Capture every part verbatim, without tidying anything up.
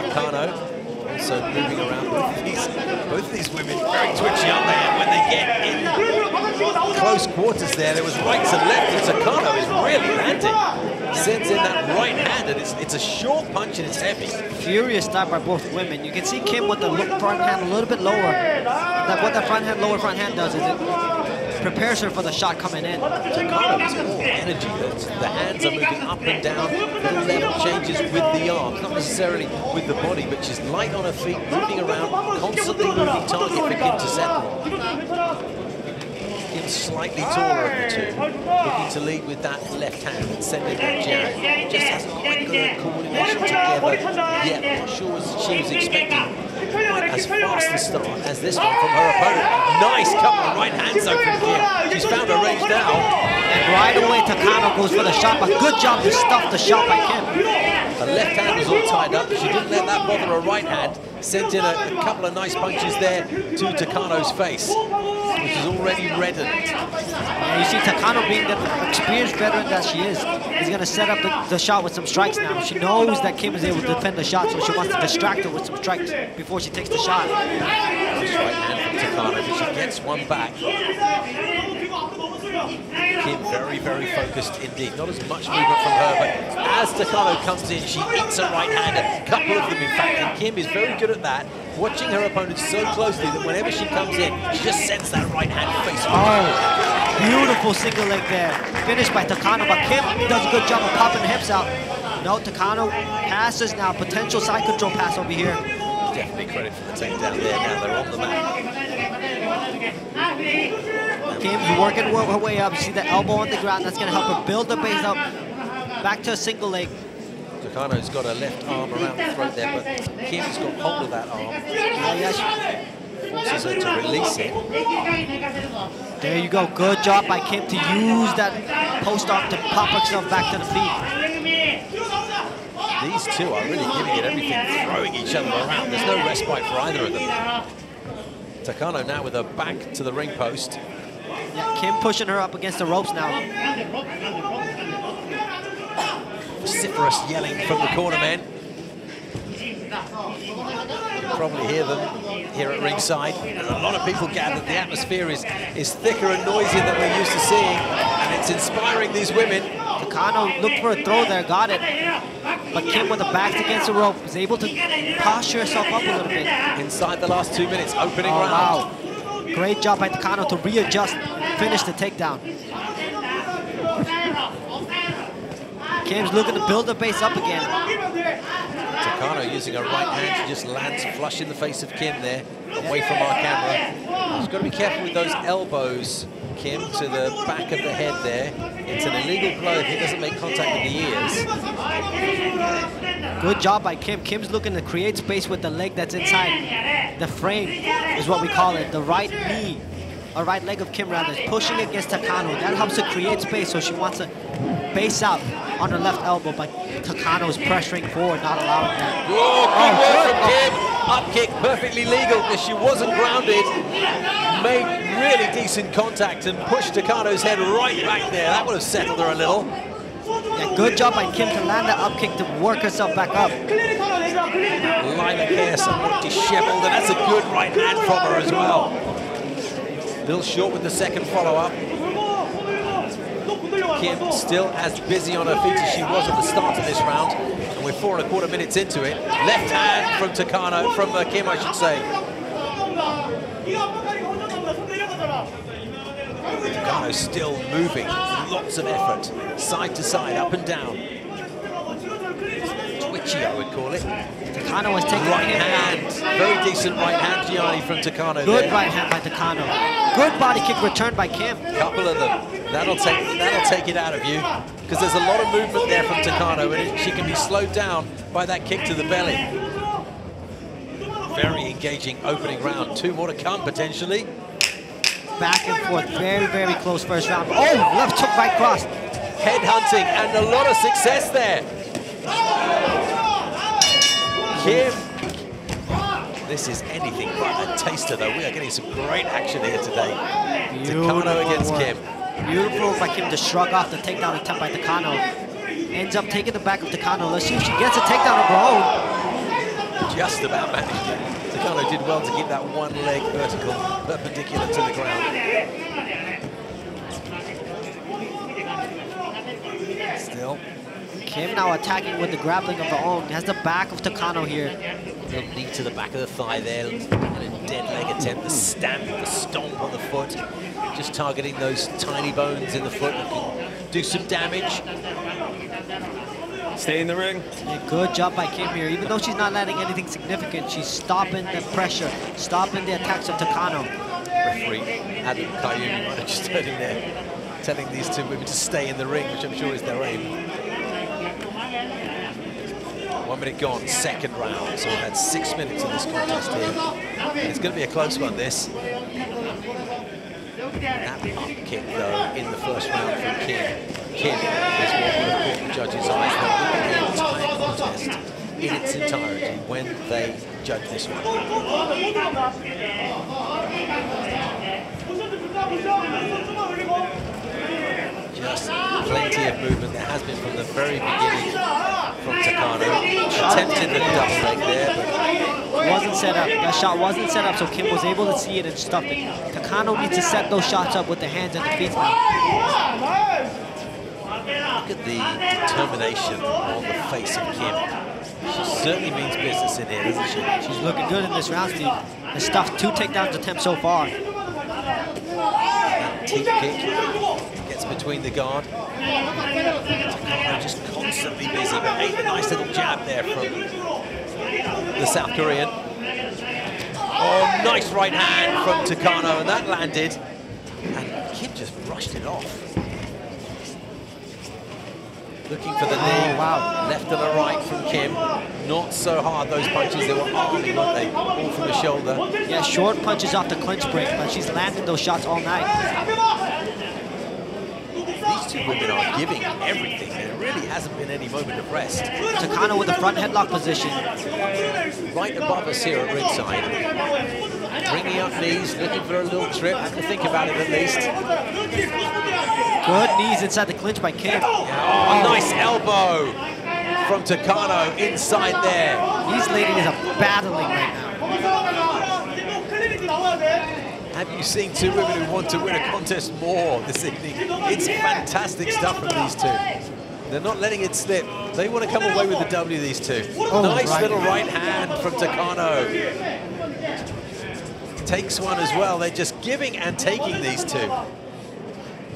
Takano also moving around. Both these, both of these women very twitchy, aren't they? And when they get in close quarters there, there was right to left, and Takano is really landing. Sends in that right hand, and it's, it's a short punch and it's heavy. Furious start by both women. You can see Kim with the front hand a little bit lower. That what the front hand, lower front hand does is it prepares her for the shot coming in. Takano is all energy. The hands are moving up and down. The left changes with the arm, not necessarily with the body, but she's light on her feet, moving around, constantly moving target for Kim to settle. Kim's slightly taller of the two, looking to lead with that left hand and sending that jab. Just hasn't quite got her coordination together yet. Not sure as she was expecting. As fast a start as this one from her opponent. Nice couple of right hands though from Kim. She's found her range now. And right away Takano goes for the shot, but good job to stop the shot by Kim. Her left hand was all tied up. She didn't let that bother her right hand. Sent in a, a couple of nice punches there to Takano's face, which is already reddened. And you see Takano, being the experienced veteran that she is, is going to set up the, the shot with some strikes now. She knows that Kim is able to defend the shot, so she wants to distract her with some strikes before she takes the shot. Nice right hand from Takano, but she gets one back. Kim very, very focused indeed. Not as much movement from her, but as Takano comes in, she eats a right hand. A couple of them, in fact, and Kim is very good at that. Watching her opponent so closely that whenever she comes in, she just sends that right hand face. Oh, beautiful single leg there. Finished by Takano, but Kim does a good job of popping the hips out. No, Takano passes now. Potential side control pass over here. Definitely credit for the takedown there. Now they're on the mat. Kim's working her way up. You see the elbow on the ground. That's going to help her build the base up. Back to a single leg. Takano's got her left arm around the throat there, but Kim's got hold of that arm. She forces her to release it. There you go. Good job by Kim to use that post arm to pop herself back to the feet. These two are really giving it everything, throwing each other around. There's no respite for either of them. Takano now with her back to the ring post. Yeah, Kim pushing her up against the ropes now. Vociferous yelling from the corner men. You can probably hear them here at ringside. And a lot of people gathered. The atmosphere is, is thicker and noisier than we're used to seeing. And it's inspiring these women. Takano looked for a throw there, got it. But Kim with the back against the rope was able to posture herself up a little bit. Inside the last two minutes, opening oh, round. Wow. Great job by Takano to readjust and finish the takedown. Kim's looking to build the base up again. Takano using her right hand. She just lands flush in the face of Kim there, away from our camera. She's got to be careful with those elbows, Kim, to the back of the head there. It's an illegal blow if he doesn't make contact with the ears. Good job by Kim. Kim's looking to create space with the leg that's inside. The frame is what we call it. The right knee, or right leg of Kim rather, is pushing against Takano. That helps her create space, so she wants to base out on her left elbow, but Takano's pressuring forward, not allowing that. Whoa, good oh, work from Kim. Up kick, perfectly legal because she wasn't grounded. Made really decent contact and pushed Takano's head right back there. That would have settled her a little. Yeah, good job by Kim to land that up kick to work herself back up. Lila here, somewhat disheveled, and that's a good right hand from her as well. Bill Short with the second follow-up. Kim still as busy on her feet as she was at the start of this round, and we're four and a quarter minutes into it. Left hand from Takano, from uh, Kim, I should say. Takano still moving, lots of effort, side to side, up and down. Twitchy, I would call it. Takano has taken right hand, very decent right hand, Gianni, from Takano. Good there. Right hand by Takano. Good body kick returned by Kim. Couple of them. That'll take, that'll take it out of you, because there's a lot of movement there from Takano, and she can be slowed down by that kick to the belly. Very engaging opening round. Two more to come, potentially. Back and forth, very, very close first round. Oh, left hook, right cross. Head hunting, and a lot of success there. Kim, this is anything but a taster, though. We are getting some great action here today. Takano against Kim. Beautiful by Kim to shrug off the takedown attempt by Takano. Ends up taking the back of Takano. Let's see if she gets a takedown of her own. just about managed it. Takano did well to keep that one leg vertical, perpendicular to the ground. Still. Kim now attacking with the grappling of her own. Has the back of Takano here. The knee to the back of the thigh there. And a dead leg attempt. The stamp, the stomp on the foot. Just targeting those tiny bones in the foot that can do some damage. Stay in the ring. Yeah, good job by Kim here. Even though she's not landing anything significant, she's stopping the pressure, stopping the attacks of Takano. Referee Adam Caillou, you might have just heard him there, telling these two women to stay in the ring, which I'm sure is their aim. One minute gone, second round. So we've had six minutes in this contest here. And it's going to be a close one, this. That up kick, though, in the first round from Kim. Kim is what the judges' eyes will look at the entire contest in its entirety when they judge this one. Just plenty of movement there has been from the very beginning from Takano. Attempted the dust leg there, but it wasn't set up. That shot wasn't set up, so Kim was able to see it and stuff it. Takano needs to set those shots up with the hands and the feet now. Look at the determination on the face of Kim. She certainly means business in here, doesn't she? She's looking good in this round, Steve. Has stuffed two takedowns attempts so far. That teep kick gets between the guard. Takano just constantly busy, but ate a nice little jab there from the South Korean. Oh, nice right hand from Takano, and that landed. And Kim just brushed it off. Looking for the knee, oh, wow. Left and a right from Kim. Not so hard, those punches, they were arming, weren't they? All from the shoulder. Yeah, short punches off the clinch break, but she's landed those shots all night. These two women are giving everything. There really hasn't been any moment of rest. Takano with the front headlock position. Right above us here at ringside. Bringing up knees, looking for a little trip. Have to think about it at least. Good knees inside the clinch by Kim. Yeah, oh, nice elbow from Takano inside there. These ladies are battling right now. Have you seen two women who want to win a contest more this evening? It's fantastic stuff from these two. They're not letting it slip. They want to come away with the W, these two. Oh, nice right. Little right hand from Takano. Takes one as well. They're just giving and taking, these two.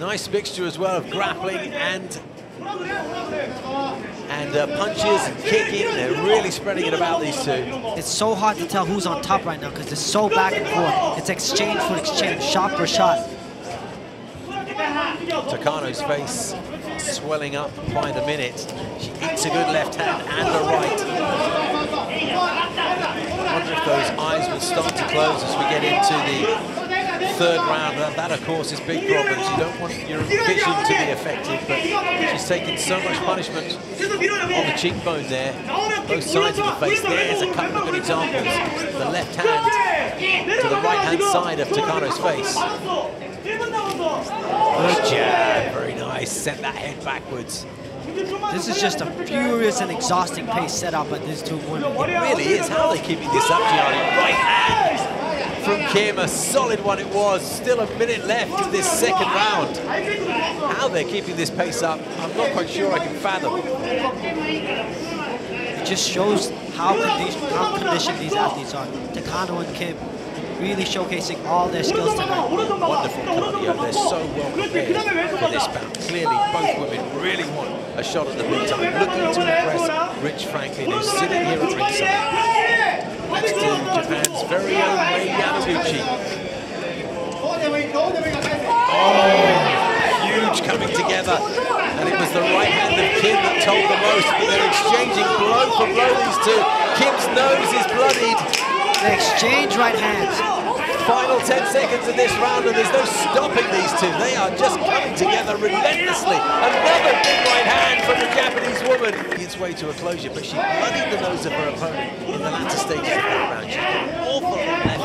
Nice mixture as well of grappling and and uh, punches and kicking. They're really spreading it about, these two. It's so hard to tell who's on top right now because it's so back and forth. It's exchange for exchange, shot for shot. Takano's face swelling up by the minute. She eats a good left hand and a right. I wonder if those eyes will start to close as we get into the third round. That, that of course, is big problems. You don't want your vision to be affected, but she's taken so much punishment on the cheekbone there. Both sides of the face. There's a couple of good examples. The left hand to the right-hand side of Takano's face. Good jab. Very nice. Sent that head backwards. This is just a furious and exhausting pace set up by these two women. It really is. How are they keeping this up, Gianni? Right hand from Kim, a solid one it was. Still a minute left in this second round. How they're keeping this pace up, I'm not quite sure I can fathom. It just shows how conditioned, how conditioned these athletes are. Takano and Kim really showcasing all their skills tonight. Wonderful cardio, they're so well prepared for this bout. Clearly, both women really want a shot at the big time. Looking to impress Rich Franklin, who's sitting here at ringside. Next to Japan's very own Ray Yamabuchi. Oh, huge coming together. And it was the right hand of Kim that told the most. But they're exchanging blow for blow, these two. Kim's nose is bloodied. They exchange right hands. Final ten seconds of this round, and there's no stopping these two. They are just coming together relentlessly. Another big right hand from the Japanese woman. It's way to a closure, but she bloodied the nose of her opponent in the latter stages of that round. She's got an awful lot left in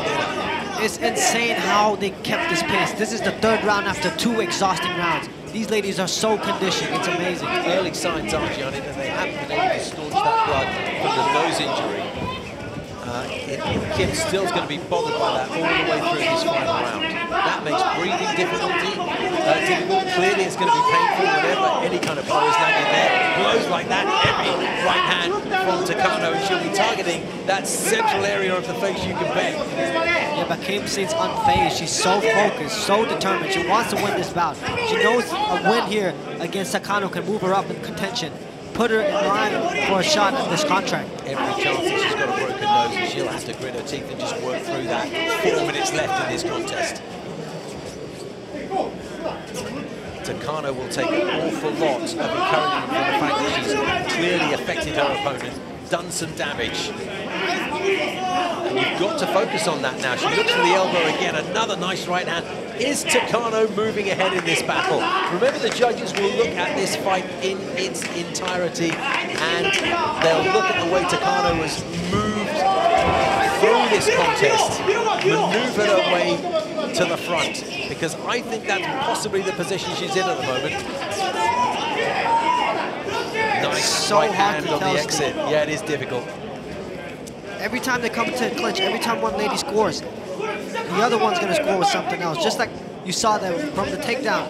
her. It's insane how they kept this pace. This is the third round after two exhausting rounds. These ladies are so conditioned, it's amazing. Early signs, aren't you, on it, and they haven't been able to staunch that blood from the nose injury. Uh, it, Kim still is going to be bothered by that all the way through this final round. That makes breathing difficulty, uh, difficult. Clearly it's going to be painful whenever any kind of blow is landing there. Blows like that, every right hand from Takano, and she'll be targeting that central area of the face, you can bet. Yeah, but Kim seems unfazed. She's so focused, so determined. She wants to win this bout. She knows a win here against Takano can move her up in contention, put her in line for a shot at this contract. Every chance that she's got a broken nose, and she'll have to grit her teeth and just work through that. Four minutes left in this contest. Takano will take an awful lot of encouragement from the fact that she's clearly affected her opponent, done some damage. And you've got to focus on that now. She looks to the elbow again, another nice right hand. Is Takano moving ahead in this battle? Remember, the judges will look at this fight in its entirety, and they'll look at the way Takano has moved through this contest, maneuvered her way to the front, because I think that's possibly the position she's in at the moment. Nice so right hand on the exit. Yeah, it is difficult. Every time they come to a clinch, every time one lady scores, the other one's going to score with something else. Just like you saw that from the takedown,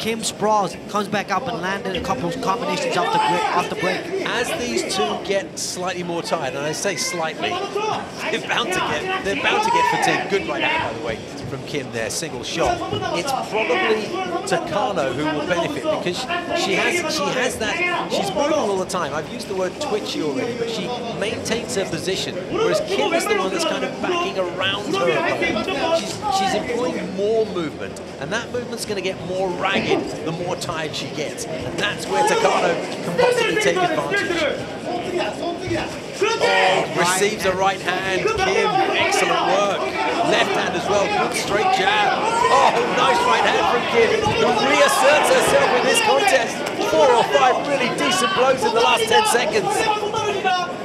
Kim sprawls, comes back up and landed a couple of combinations off the, break, off the break. As these two get slightly more tired, and I say slightly, they're bound to get, they're bound to get fatigued. Good right hand, by the way, from Kim there, single shot. It's probably Takano who will benefit, because she has, she has that, she's moving all the time. I've used the word twitchy already, but she maintains her position, whereas Kim is the one that's kind of backing around her opponent. She's, she's employing more movement, and that movement's going to get more ragged the more tired she gets, and that's where Takano can possibly take advantage. Oh, receives a right hand, Kim, excellent work. Left hand as well, good straight jab. Oh, nice right hand from Kim, who reasserts herself in this contest. Four or five really decent blows in the last ten seconds.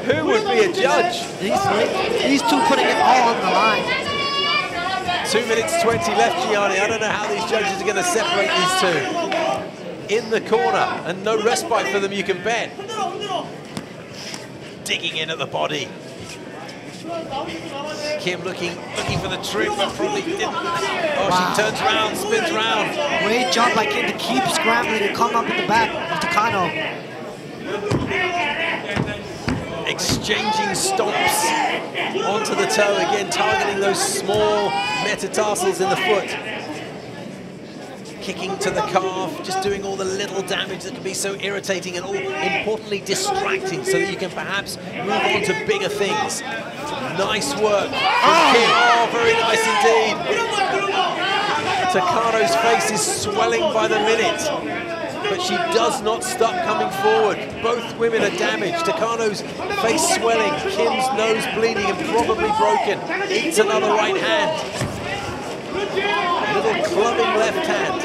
Who would be a judge? These, these two putting it all on the line. Two minutes twenty left, Gianni. I don't know how these judges are going to separate these two. In the corner, and no respite for them, you can bet. Digging in at the body. Kim looking looking for the trip, but probably didn't. Oh, wow. She turns around, spins around. Great job by Kim to keep scrambling and come up at the back of Takano. Exchanging stomps onto the toe again, targeting those small metatarsals in the foot. Kicking to the calf, just doing all the little damage that can be so irritating and all importantly distracting, so that you can perhaps move on to bigger things. Nice work. Oh. Kim. Oh, very nice indeed. Takano's face is swelling by the minute, but she does not stop coming forward. Both women are damaged. Takano's face swelling, Kim's nose bleeding and probably broken. Eats another right hand. A little clubbing left hand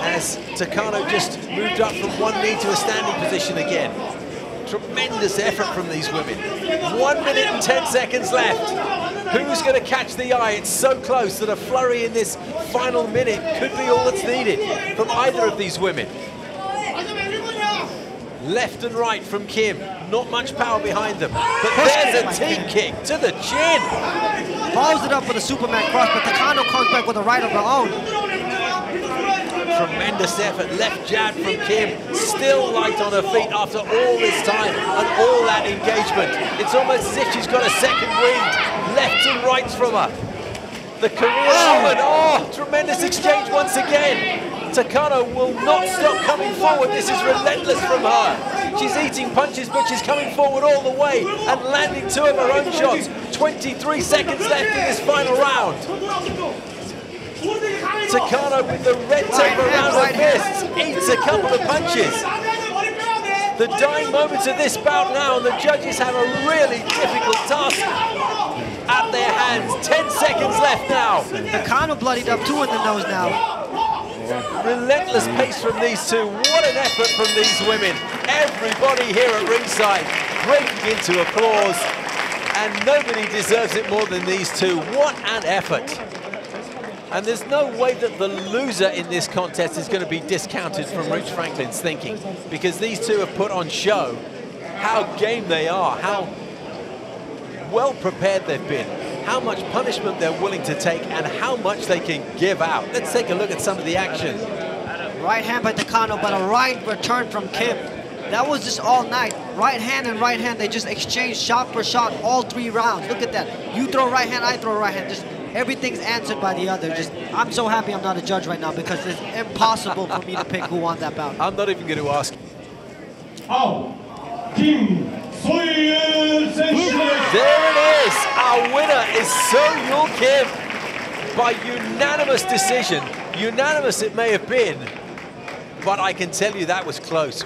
as Takano just moved up from one knee to a standing position again. Tremendous effort from these women. One minute and ten seconds left. Who's going to catch the eye? It's so close that a flurry in this final minute could be all that's needed from either of these women. Left and right from Kim. Not much power behind them. But there's a team kick to the chin. Follows it up with a Superman cross, but Takano comes back with a right of her own. Tremendous effort, left jab from Kim, still light on her feet after all this time and all that engagement. It's almost as if she's got a second wind, left and right from her. The Korean woman, oh, tremendous exchange once again. Takano will not stop coming forward. This is relentless from her. She's eating punches, but she's coming forward all the way and landing two of her own shots. twenty-three seconds left in this final round. Takano with the red tape around her fists, eats a couple of punches. The dying moments of this bout now, and the judges have a really difficult task at their hands. Ten seconds left now. Takano bloodied up two in the nose now. Relentless pace from these two. What an effort from these women. Everybody here at ringside breaking into applause, and nobody deserves it more than these two. What an effort. And there's no way that the loser in this contest is going to be discounted from Rich Franklin's thinking, because these two have put on show how game they are, how well prepared they've been, how much punishment they're willing to take, and how much they can give out. Let's take a look at some of the action. Right hand by Takano, but a right return from Kim. That was just all night. Right hand and right hand, they just exchanged shot for shot all three rounds. Look at that. You throw right hand, I throw right hand. Just everything's answered by the other. Just, I'm so happy I'm not a judge right now because it's impossible for me to pick who won that bout. I'm not even going to ask. Oh, Kim So Yul. There it is. Our winner is So Yul Kim by unanimous decision. Unanimous it may have been, but I can tell you that was close.